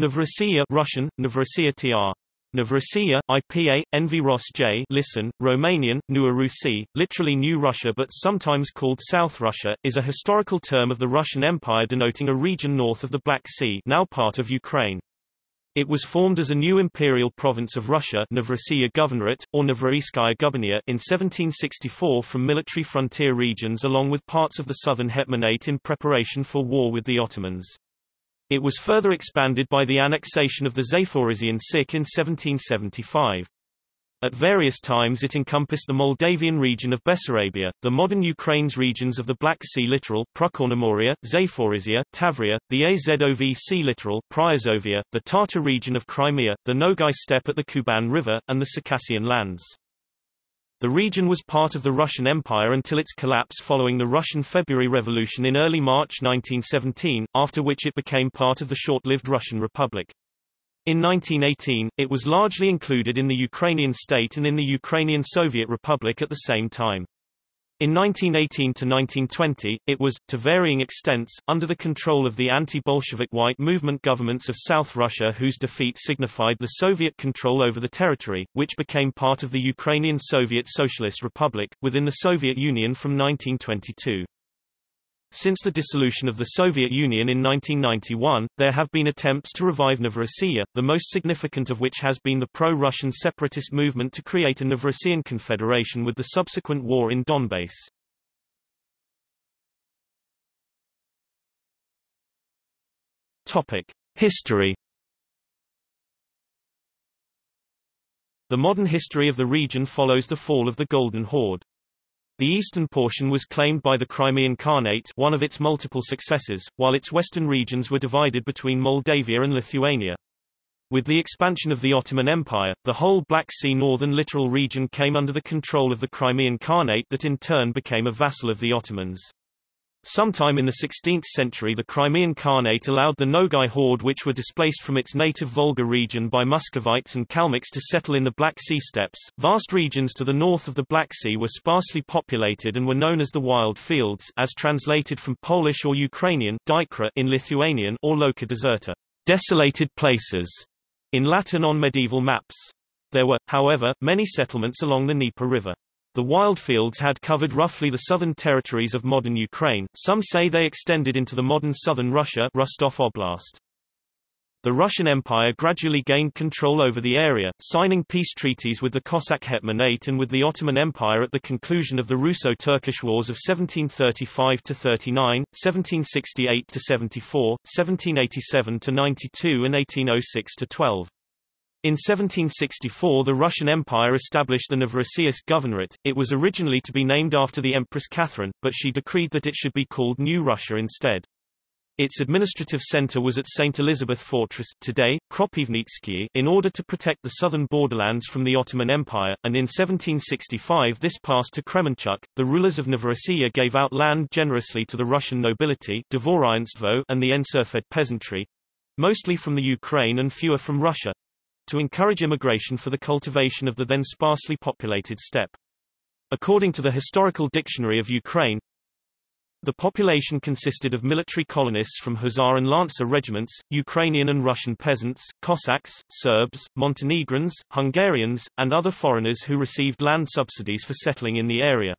Novorossiya Russian, Novorossiya tr. Novorossiya, IPA, Nvros J, listen, Romanian, Noua Rusi, literally New Russia but sometimes called South Russia, is a historical term of the Russian Empire denoting a region north of the Black Sea, now part of Ukraine. It was formed as a new imperial province of Russia, Novorossiyskaya Governorate, or Novorossiyskaya guberniya, in 1764 from military frontier regions along with parts of the southern hetmanate in preparation for war with the Ottomans. It was further expanded by the annexation of the Zaporizhian Sich in 1775. At various times it encompassed the Moldavian region of Bessarabia, the modern Ukraine's regions of the Black Sea littoral Prichornomoria, Zaporizhia, Tavria, the Azov Sea littoral Pryazovia, the Tatar region of Crimea, the Nogai steppe at the Kuban River, and the Circassian lands. The region was part of the Russian Empire until its collapse following the Russian February Revolution in early March 1917, after which it became part of the short-lived Russian Republic. In 1918, it was largely included in the Ukrainian state and in the Ukrainian Soviet Republic at the same time. In 1918 to 1920, it was, to varying extents, under the control of the anti-Bolshevik White Movement governments of South Russia whose defeat signified the Soviet control over the territory, which became part of the Ukrainian Soviet Socialist Republic, within the Soviet Union from 1922. Since the dissolution of the Soviet Union in 1991, there have been attempts to revive Novorossiya, the most significant of which has been the pro-Russian separatist movement to create a Novorossian confederation with the subsequent war in Donbass. History. The modern history of the region follows the fall of the Golden Horde. The eastern portion was claimed by the Crimean Khanate, one of its multiple successors, while its western regions were divided between Moldavia and Lithuania. With the expansion of the Ottoman Empire, the whole Black Sea northern littoral region came under the control of the Crimean Khanate that in turn became a vassal of the Ottomans. Sometime in the 16th century the Crimean Khanate allowed the Nogai horde which were displaced from its native Volga region by Muscovites and Kalmyks to settle in the Black Sea steppes. Vast regions to the north of the Black Sea were sparsely populated and were known as the Wild Fields, as translated from Polish or Ukrainian dykra in Lithuanian, or loca deserta, desolated places, in Latin on medieval maps. There were, however, many settlements along the Dnieper River. The wildfields had covered roughly the southern territories of modern Ukraine, some say they extended into the modern southern Russia, Rostov Oblast. The Russian Empire gradually gained control over the area, signing peace treaties with the Cossack Hetmanate and with the Ottoman Empire at the conclusion of the Russo-Turkish Wars of 1735–39, 1768–74, 1787–92 and 1806–12. In 1764 the Russian Empire established the Novorossiysk Governorate. It was originally to be named after the Empress Catherine, but she decreed that it should be called New Russia instead. Its administrative center was at St. Elizabeth Fortress, today, Kropyvnytskyi, in order to protect the southern borderlands from the Ottoman Empire, and in 1765 this passed to Kremenchuk. The rulers of Novorossiya gave out land generously to the Russian nobility and the enserfed peasantry—mostly from the Ukraine and fewer from Russia, to encourage immigration for the cultivation of the then sparsely populated steppe. According to the Historical Dictionary of Ukraine, the population consisted of military colonists from Hussar and Lancer regiments, Ukrainian and Russian peasants, Cossacks, Serbs, Montenegrins, Hungarians, and other foreigners who received land subsidies for settling in the area.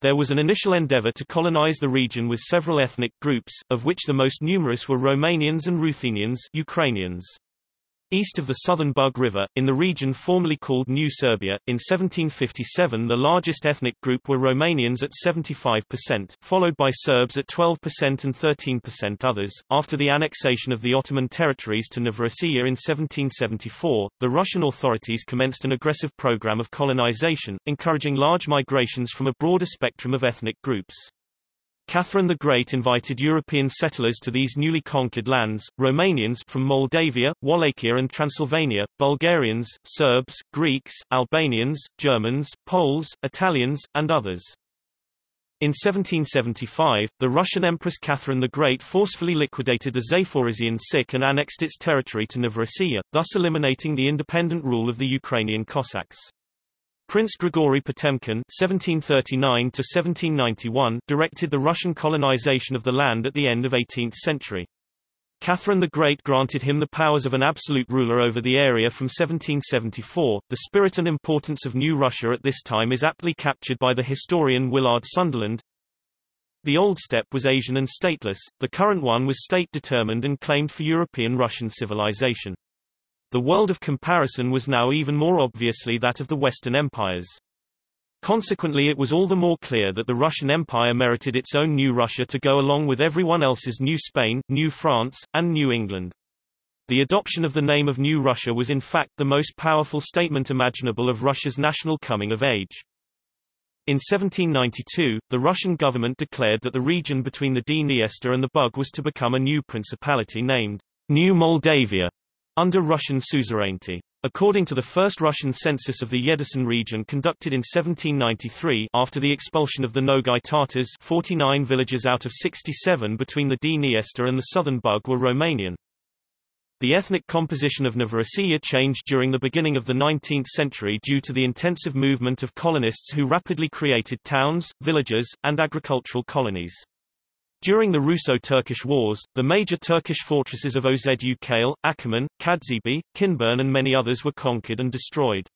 There was an initial endeavor to colonize the region with several ethnic groups, of which the most numerous were Romanians and Ruthenians, Ukrainians. East of the southern Bug River, in the region formerly called New Serbia, in 1757 the largest ethnic group were Romanians at 75%, followed by Serbs at 12% and 13% others. After the annexation of the Ottoman territories to Novorossiya in 1774, the Russian authorities commenced an aggressive program of colonization, encouraging large migrations from a broader spectrum of ethnic groups. Catherine the Great invited European settlers to these newly conquered lands, Romanians from Moldavia, Wallachia and Transylvania, Bulgarians, Serbs, Greeks, Albanians, Germans, Poles, Italians, and others. In 1775, the Russian Empress Catherine the Great forcefully liquidated the Zaporizhian Sich and annexed its territory to Novorossiya, thus eliminating the independent rule of the Ukrainian Cossacks. Prince Grigory Potemkin (1739–1791) directed the Russian colonization of the land at the end of 18th century. Catherine the Great granted him the powers of an absolute ruler over the area from 1774. The spirit and importance of New Russia at this time is aptly captured by the historian Willard Sunderland. The old steppe was Asian and stateless, the current one was state-determined and claimed for European Russian civilization. The world of comparison was now even more obviously that of the Western empires. Consequently, it was all the more clear that the Russian Empire merited its own New Russia to go along with everyone else's New Spain, New France, and New England. The adoption of the name of New Russia was in fact the most powerful statement imaginable of Russia's national coming of age. In 1792, the Russian government declared that the region between the Dniester and the Bug was to become a new principality named New Moldavia, under Russian suzerainty. According to the first Russian census of the Yedisan region conducted in 1793 after the expulsion of the Nogai Tatars, 49 villages out of 67 between the Dniester and the southern Bug were Romanian. The ethnic composition of Novorossiya changed during the beginning of the 19th century due to the intensive movement of colonists who rapidly created towns, villages, and agricultural colonies. During the Russo-Turkish Wars, the major Turkish fortresses of Ozedukale, Akerman, Kadzibi, Kinburn and many others were conquered and destroyed.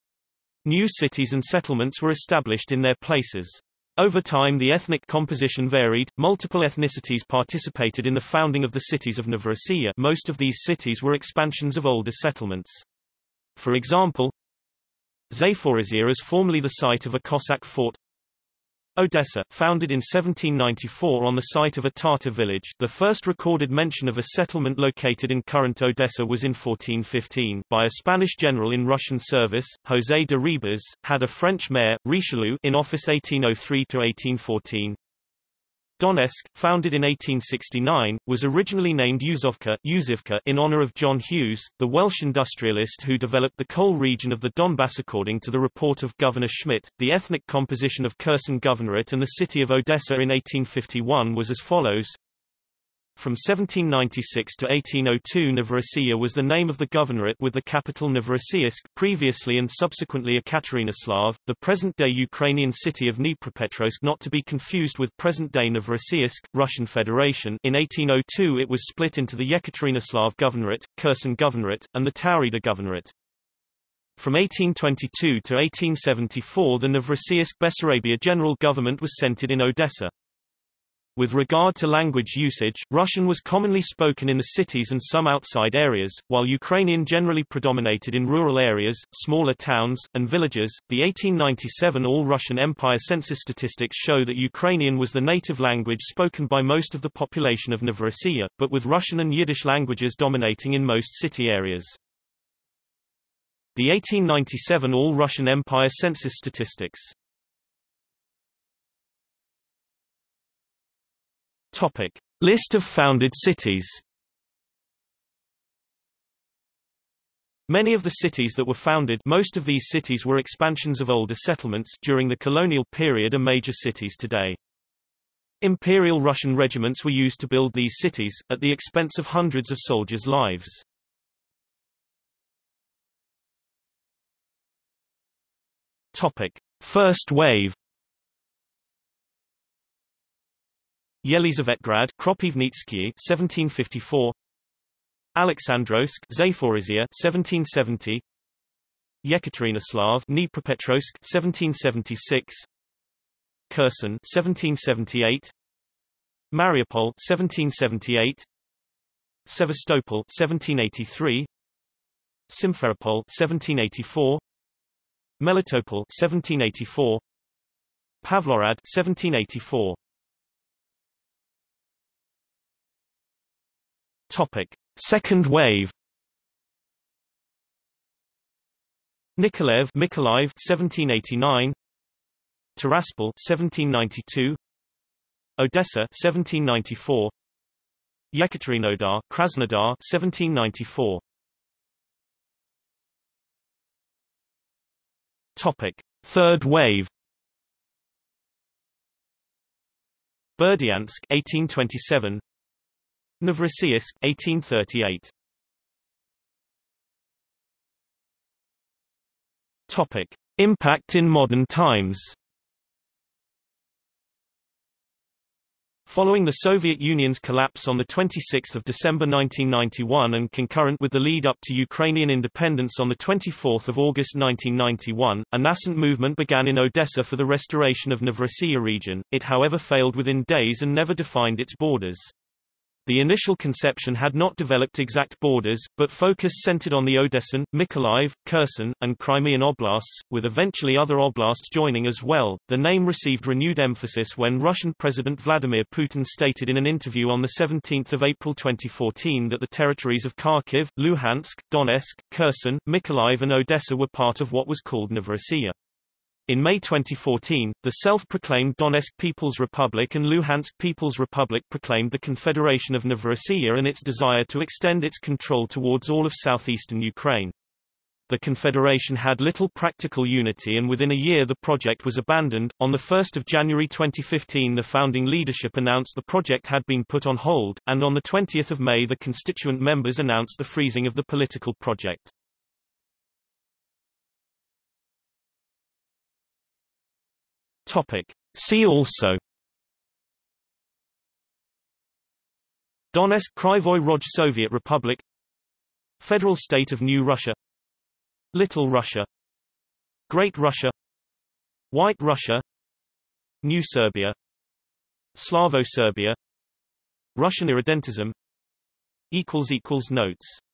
New cities and settlements were established in their places. Over time the ethnic composition varied, multiple ethnicities participated in the founding of the cities of Novorossiya. Most of these cities were expansions of older settlements. For example, Zaporizhia is formerly the site of a Cossack fort. Odessa, founded in 1794 on the site of a Tatar village, the first recorded mention of a settlement located in current Odessa was in 1415, by a Spanish general in Russian service, José de Ribas, had a French mayor, Richelieu, in office 1803–1814. Donetsk, founded in 1869, was originally named Yuzivka in honor of John Hughes, the Welsh industrialist who developed the coal region of the Donbass. According to the report of Governor Schmidt, the ethnic composition of Kherson Governorate and the city of Odessa in 1851 was as follows. From 1796 to 1802 Novorossiya was the name of the governorate with the capital Novorossiysk, previously and subsequently Yekaterinoslav, the present-day Ukrainian city of Dnipropetrovsk, not to be confused with present-day Novorossiysk, Russian Federation. In 1802 it was split into the Yekaterinoslav Governorate, Kherson Governorate, and the Taurida Governorate. From 1822 to 1874 the Novorossiysk Bessarabia General Government was centered in Odessa. With regard to language usage, Russian was commonly spoken in the cities and some outside areas, while Ukrainian generally predominated in rural areas, smaller towns, and villages. The 1897 All-Russian Empire census statistics show that Ukrainian was the native language spoken by most of the population of Novorossiya, but with Russian and Yiddish languages dominating in most city areas. The 1897 All-Russian Empire census statistics. Topic. List of founded cities. Many of the cities that were founded, most of these cities were expansions of older settlements during the colonial period, are major cities today. Imperial Russian regiments were used to build these cities, at the expense of hundreds of soldiers' lives. Topic. First wave. Yelizavetgrad, Kropyvnytskyi, 1754. Alexandrovsk, Zaporizhia, 1770. Yekaterinoslav, Dnipropetrovsk, 1776. Kherson, 1778. Mariupol, 1778. Sevastopol, 1783. Simferopol, 1784. Melitopol, 1784. Pavlorad, 1784. Topic. Second wave. Mykolaiv, 1789. Tiraspol, 1792. Odessa, 1794. Yekaterinodar, Krasnodar, 1794. Topic. Third wave. Berdyansk, 1827. Novorossiysk, 1838. Topic. Impact in modern times. Following the Soviet Union's collapse on 26 December 1991 and concurrent with the lead-up to Ukrainian independence on 24 August 1991, a nascent movement began in Odessa for the restoration of Novorossiya region. It however failed within days and never defined its borders. The initial conception had not developed exact borders, but focus centered on the Odessan, Mykolaiv, Kherson, and Crimean oblasts, with eventually other oblasts joining as well. The name received renewed emphasis when Russian President Vladimir Putin stated in an interview on 17 April 2014 that the territories of Kharkiv, Luhansk, Donetsk, Kherson, Mykolaiv and Odessa were part of what was called Novorossiya. In May 2014, the self-proclaimed Donetsk People's Republic and Luhansk People's Republic proclaimed the Confederation of Novorossiya and its desire to extend its control towards all of southeastern Ukraine. The confederation had little practical unity and within a year the project was abandoned. On 1 January 2015 the founding leadership announced the project had been put on hold, and on 20 May the constituent members announced the freezing of the political project. See also: Donetsk Krivoy Rog Soviet Republic, Federal State of New Russia, Little Russia, Great Russia, White Russia, New Serbia, Slavo-Serbia, Russian irredentism. Notes